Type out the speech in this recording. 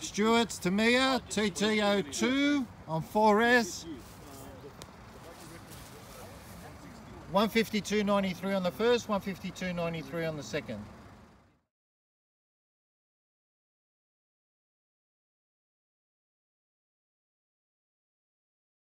Stewart's Tamiya TT02 on 4S. 152.93 on the first, 152.93 on the second.